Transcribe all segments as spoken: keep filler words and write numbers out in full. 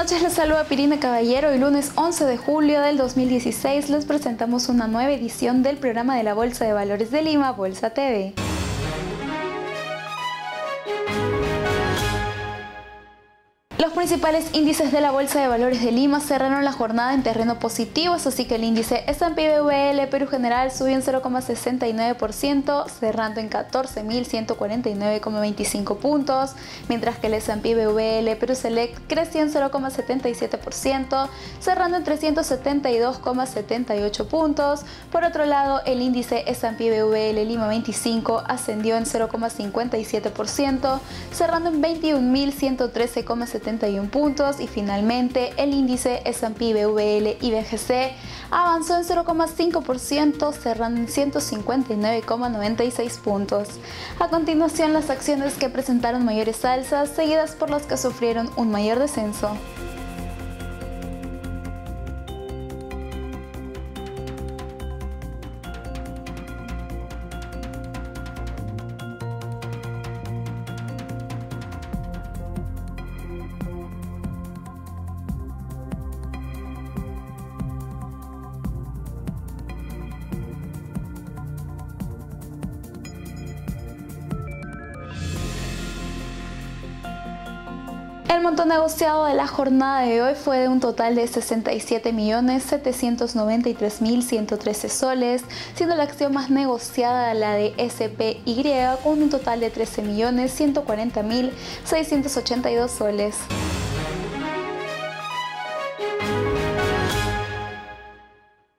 noches, les saluda Pirina Caballero y lunes once de julio del dos mil dieciséis les presentamos una nueva edición del programa de la Bolsa de Valores de Lima, Bolsa T V. Los principales índices de la Bolsa de Valores de Lima cerraron la jornada en terreno positivo, así que el índice S and P B V L Perú General subió un cero coma sesenta y nueve por ciento, cerrando en catorce mil ciento cuarenta y nueve coma veinticinco puntos, mientras que el S and P B V L Perú Select creció un cero coma setenta y siete por ciento, cerrando en trescientos setenta y dos coma setenta y ocho puntos. Por otro lado, el índice S and P B V L Lima veinticinco ascendió en cero coma cincuenta y siete por ciento, cerrando en veintiún mil ciento trece coma setenta y ocho puntos, y finalmente el índice S and P B V L y B G C avanzó en cero coma cinco por ciento, cerrando en ciento cincuenta y nueve coma noventa y seis puntos. A continuación, las acciones que presentaron mayores alzas, seguidas por las que sufrieron un mayor descenso. El monto negociado de la jornada de hoy fue de un total de sesenta y siete millones setecientos noventa y tres mil ciento trece soles, siendo la acción más negociada la de S P Y con un total de trece millones ciento cuarenta mil seiscientos ochenta y dos soles.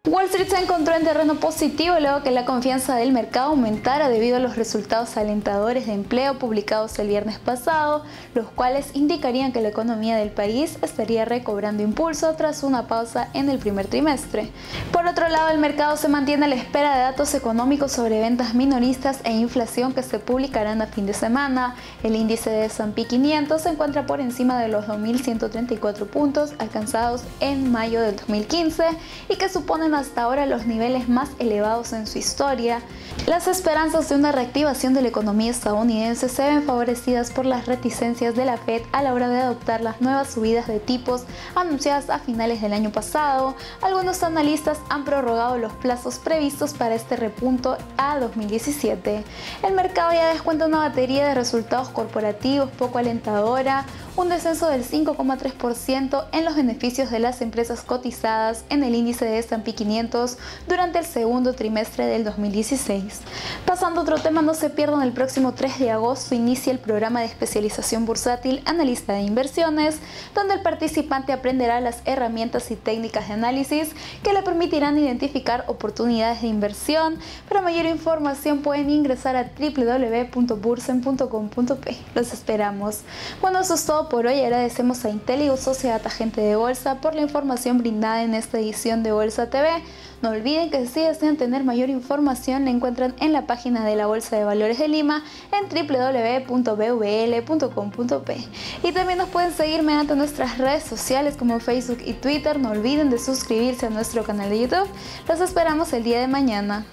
Wall Street se encontró en terreno positivo luego que la confianza del mercado aumentara debido a los resultados alentadores de empleo publicados el viernes pasado, los cuales indicarían que la economía del país estaría recobrando impulso tras una pausa en el primer trimestre. Por otro lado, el mercado se mantiene a la espera de datos económicos sobre ventas minoristas e inflación que se publicarán a fin de semana. El índice de S and P quinientos se encuentra por encima de los dos mil ciento treinta y cuatro puntos alcanzados en mayo del dos mil quince y que suponen hasta ahora los niveles más elevados en su historia. Las esperanzas de una reactivación de la economía estadounidense se ven favorecidas por las reticencias de la Fed a la hora de adoptar las nuevas subidas de tipos anunciadas a finales del año pasado. Algunos analistas han prorrogado los plazos previstos para este repunto a dos mil diecisiete. El mercado ya descuenta una batería de resultados corporativos poco alentadora, un descenso del cinco coma tres por ciento en los beneficios de las empresas cotizadas en el índice de S and P quinientos durante el segundo trimestre del dos mil dieciséis. Pasando a otro tema, no se pierdan el próximo tres de agosto inicia el programa de especialización bursátil Analista de Inversiones, donde el participante aprenderá las herramientas y técnicas de análisis que le permitirán identificar oportunidades de inversión. Para mayor información pueden ingresar a doble u doble u doble u punto bursen punto com punto pe. Los esperamos. Bueno, eso es todo por hoy. Agradecemos a Inteligo Sociedad Agente de Bolsa por la información brindada en esta edición de Bolsa T V. No olviden que si desean tener mayor información la encuentran en la página de la Bolsa de Valores de Lima en doble u doble u doble u punto b v l punto com punto pe, y también nos pueden seguir mediante nuestras redes sociales como Facebook y Twitter. No olviden de suscribirse a nuestro canal de YouTube. Los esperamos el día de mañana.